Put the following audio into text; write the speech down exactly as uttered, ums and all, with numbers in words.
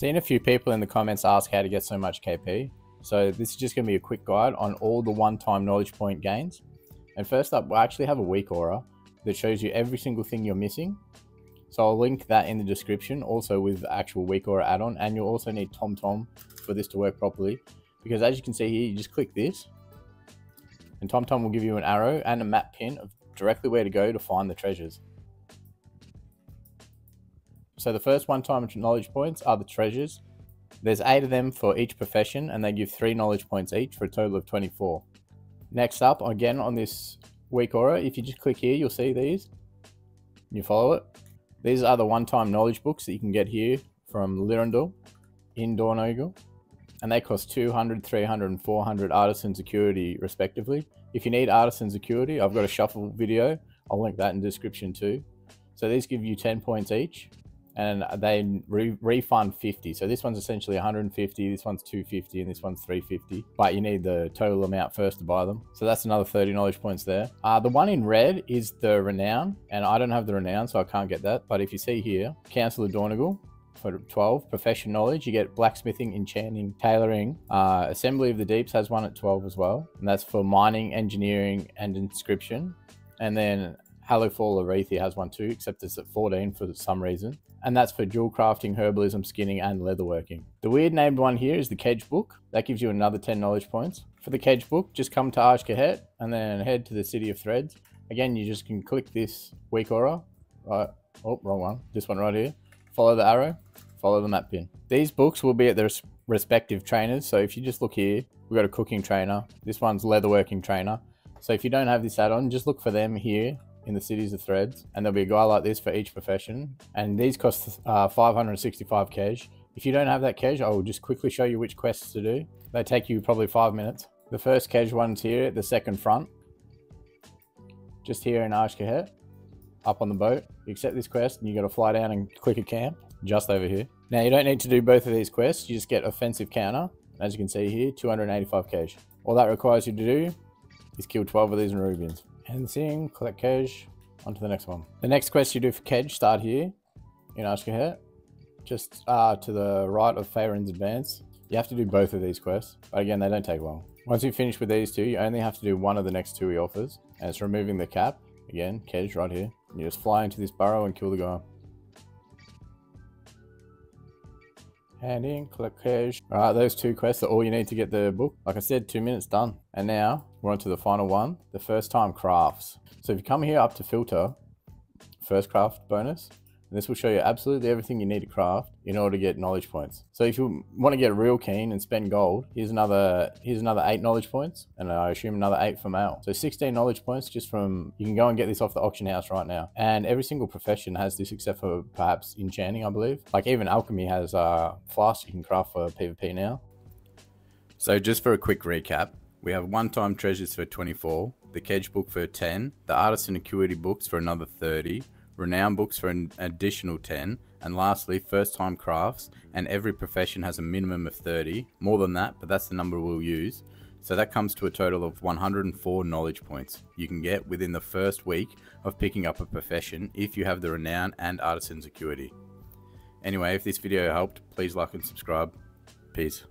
Seen a few people in the comments ask how to get so much K P. So this is just going to be a quick guide on all the one-time knowledge point gains. And first up, we'll actually have a weak aura that shows you every single thing you're missing. So I'll link that in the description also with the actual weak aura add-on. And you'll also need TomTom for this to work properly. Because as you can see here, you just click this. And TomTom will give you an arrow and a map pin of directly where to go to find the treasures. So the first one-time knowledge points are the treasures. There's eight of them for each profession, and they give three knowledge points each for a total of twenty-four. Next up, again on this weak aura, if you just click here, you'll see these. You follow it. These are the one-time knowledge books that you can get here from Lirendal in Dornogle. And they cost two hundred, three hundred, and four hundred artisan security respectively. If you need artisan security, I've got a shuffle video. I'll link that in the description too. So these give you ten points each, and they re refund fifty. So this one's essentially one hundred fifty, this one's two fifty, and this one's three fifty. But you need the total amount first to buy them. So that's another thirty knowledge points there. Uh, the one in red is the renown, and I don't have the renown, so I can't get that. But if you see here, Council of Dornogle, for twelve profession knowledge, you get blacksmithing, enchanting, tailoring. uh Assembly of the Deeps has one at twelve as well, and that's for mining, engineering, and inscription. And then Hallowfall Arethi has one too, except it's at fourteen for some reason, and that's for jewel crafting, herbalism, skinning, and leatherworking. The weird named one here is the Kedge book. That gives you another ten knowledge points. For the Kedge book, just come to Ashkahet and then head to the City of Threads. Again, you just can click this weak aura, right? Oh, wrong one, this one right here. Follow the arrow, follow the map pin. These books will be at their res respective trainers. So if you just look here, we've got a cooking trainer. This one's leatherworking trainer. So if you don't have this add-on, just look for them here in the Cities of Threads. And there'll be a guy like this for each profession. And these cost uh, five hundred sixty-five Kej. If you don't have that Kej, I will just quickly show you which quests to do. They take you probably five minutes. The first Kej one's here at the second front. Just here in Ashkahet. Up on the boat, you accept this quest and you got to fly down and click a camp just over here. Now you don't need to do both of these quests, you just get offensive counter. As you can see here, two hundred eighty-five Kej. All that requires you to do is kill twelve of these Nerubians. And seeing, collect Kej, on to the next one. The next quest you do for Kej, start here in Ashkahet, just uh, to the right of Faron's advance. You have to do both of these quests, but again, they don't take long. Once you finish with these two, you only have to do one of the next two he offers, and it's removing the cap. Again, Kedge right here. You just fly into this burrow and kill the guy. Hand in, collect Kedge. Alright, those two quests are all you need to get the book. Like I said, two minutes done. And now, we're on to the final one. The first time crafts. So if you come here up to filter, first craft bonus. And this will show you absolutely everything you need to craft in order to get knowledge points. So if you want to get real keen and spend gold, here's another here's another eight knowledge points, and I assume another eight for mail. So sixteen knowledge points just from, you can go and get this off the auction house right now. And every single profession has this except for perhaps enchanting, I believe. Like even alchemy has uh, flasks you can craft for PvP now. So just for a quick recap, we have one-time treasures for twenty-four, the Kedge book for ten, the artisan acuity books for another thirty, renown books for an additional ten, and lastly first time crafts. And every profession has a minimum of thirty, more than that, but that's the number we'll use. So that comes to a total of one hundred four knowledge points you can get within the first week of picking up a profession if you have the renown and artisan security. Anyway, if this video helped, please like and subscribe. Peace.